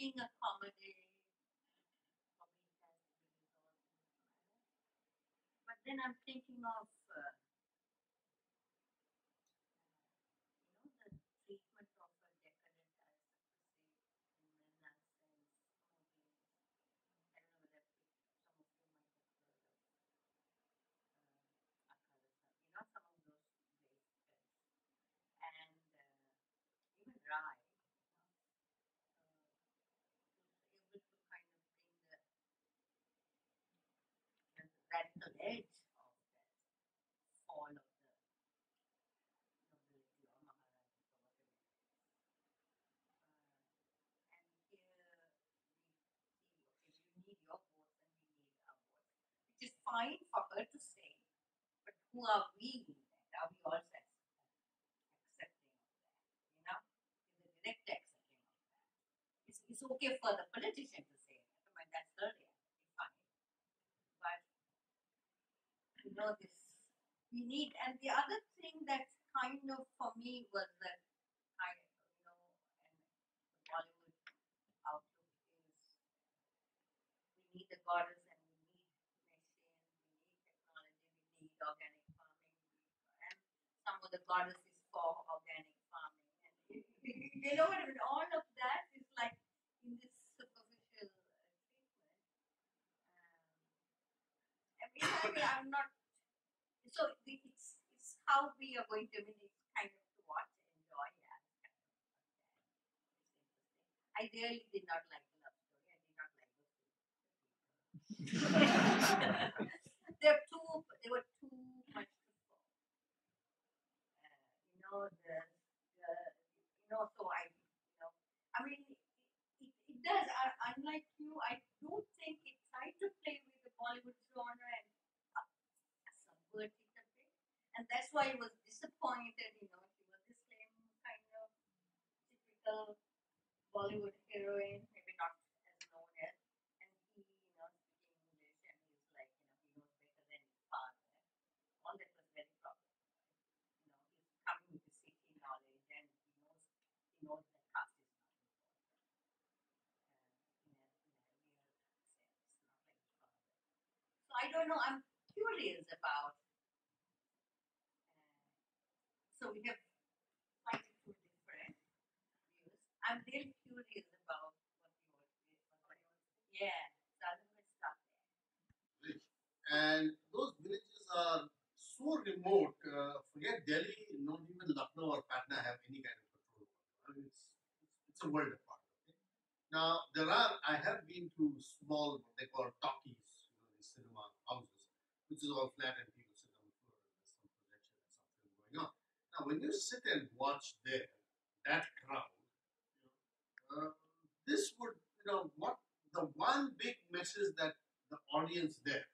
being accommodating. Probably it has to be resolved in this manner. But then I'm thinking of the treatment of a decadent as in the nonsense movie. I don't know whether some of you might have heard of Akarasa, some of those great films. And even Rai. Radical edge of that fall of the nobility or Maharaja or whatever. And here we see, okay, you need your vote and we need our vote. Which is fine for her to say, but who are we in that? Are we all accepting of that? You know, in the direct accepting of that. It's okay for the politician to say that. I mean, that's her reality. Fine. But this we need. And the other thing that kind of for me was that and the Bollywood outlook is we need the goddess and we need machines, we need technology, we need organic farming, and some of the goddess is for organic farming, and you know what I mean? All of that is like in this superficial treatment. I'm not. So it's how we are going to kind of to watch and enjoy. Yeah, it's interesting. I really did not like the love story. I did not like the people. They were too much to follow. So I mean, it does. Unlike you, I don't think it tried to play with the Bollywood genre and subvert it a bit, and that's why I was disappointed. She was the same kind of typical Bollywood heroine, maybe not as known as, and he, speaking English, and he's like, he knows better than his father. All that was very problematic. He's coming to seeking knowledge, and he knows that caste is not important. It's not like his father. So I don't know. I'm curious about. So we have quite a few different views. I'm really curious about what you all say. So I'm going to stop there. Rich. And those villages are so remote. Forget Delhi, not even Lucknow or Patna have any kind of control over. It's a world apart. Okay? Now, I have been to small, what they call talkies, these cinema houses, which is all flat and people sit on the floor and there's some projection and something going on. Now, when you sit and watch there, that crowd, this would, what the one big message that the audience there,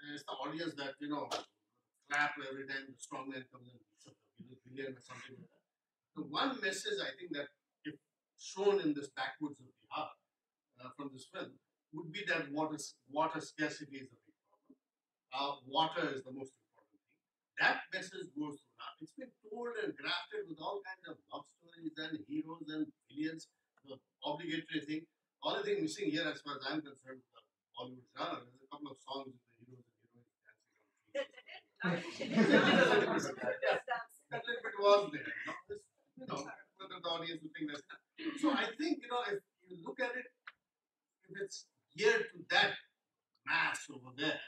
and it's the audience that, clap every time the strong man comes in, brilliant or something like that. The one message I think that, if shown in this Backwoods of Bihar from this film, would be that water scarcity is a big problem. Water is the most important thing. That message goes through now. It's been told and grafted with all kinds of love stories and heroes and villains, the obligatory thing. All the thing missing here, as far as I'm concerned, with the Bollywood genre, there's a couple of songs with the heroes and heroines dancing on trees. That little bit was there. Whether the audience would think that's that. So I think, if you look at it, if it's geared to that mass over there,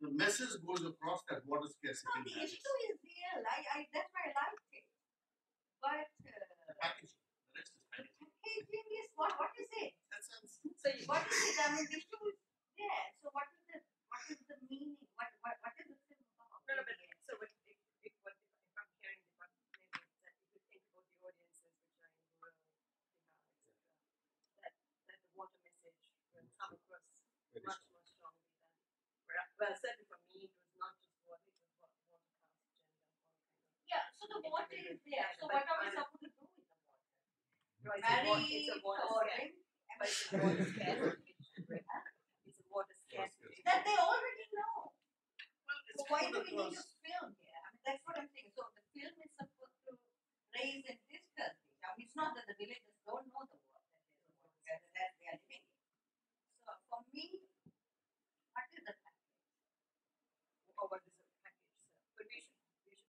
the message goes across that water scarcity. No, the issue is real. That's why I liked it. But the packaging, the rest is packaging. Packaging is what is it? That's insane. What is it? I mean, the issue is there. So what is the meaning? What is the film about? No, but so if I'm hearing the question, that if you think about the audiences which are in rural, etc., that the water message will come across much more strongly than. Well, certainly for me, it was not just water, it was water, caste, gender, all kind of. Yeah, so the water is there. So what are we supposed to do with the water? It's a water scarcity. It's a water scarcity. It's a water scarcity. That they already know. So why do we need a film here? I mean, that's what I'm saying. So the film is supposed to raise and